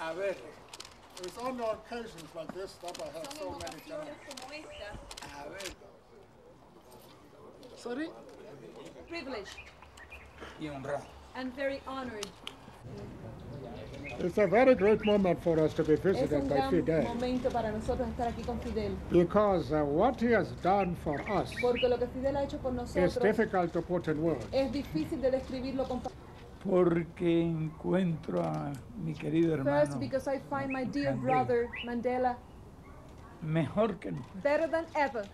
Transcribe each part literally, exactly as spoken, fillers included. A ver. It was on our occasions like this that I had so many times. A ver. Sorry? Privilege. Y honrado. And very honored. It's a very great moment for us to be visited by Fidel. Because uh, what he has done for us is difficult to put in words. Porque encuentro a mi querido hermano. First, because I find my dear brother Mandela mejor que nunca. Better than ever.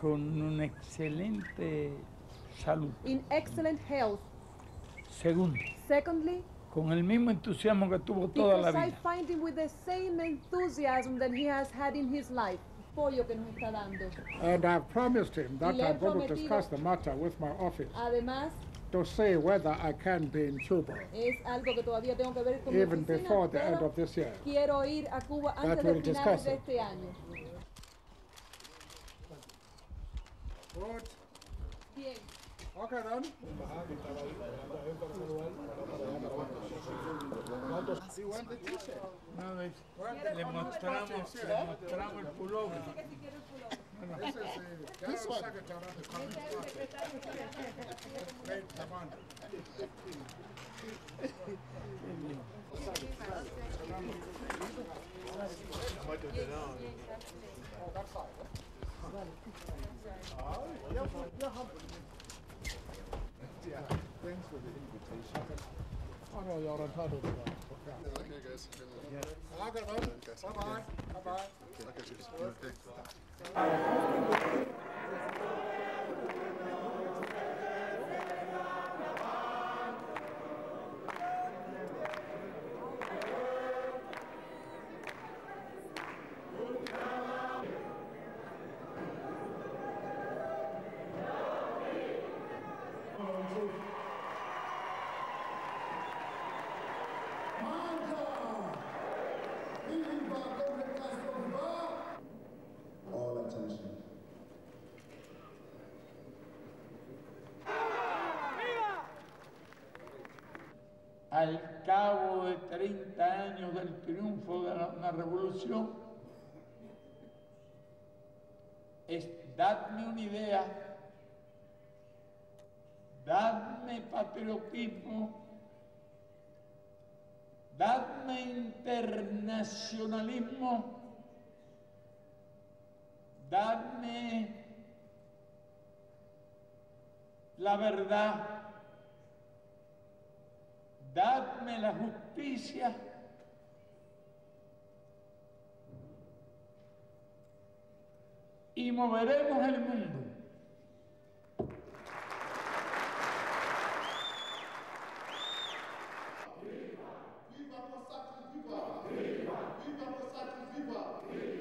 Con una excelente salud. In excellent health. Segundo. Secondly. Con el mismo entusiasmo que tuvo toda la vida. Because I find him with the same enthusiasm that he has had in his life. Apoyo que nos está dando. And I've promised him that I'm going to discuss the matter with my office. Además. To say whether I can be in Cuba, even before the end of this year. That we'll discuss it. Good. Okay then. See what the t-shirt? No, they, le mostramos, le mostramos el pullover. This is the General Secretary of the Communist Party. Great commander. Oh, that side. Oh, yeah, yeah. Thanks for the invitation. Oh, no, you're entitled to that. Okay, guys. Okay, bye-bye. Bye-bye. Okay. Al cabo de treinta años del triunfo de una revolución, es, dadme una idea, dadme patriotismo, dadme internacionalismo, dadme la verdad, dadme la justicia, y moveremos el mundo. ¡Viva! ¡Viva! ¡Viva! ¡Viva! ¡Viva! ¡Viva!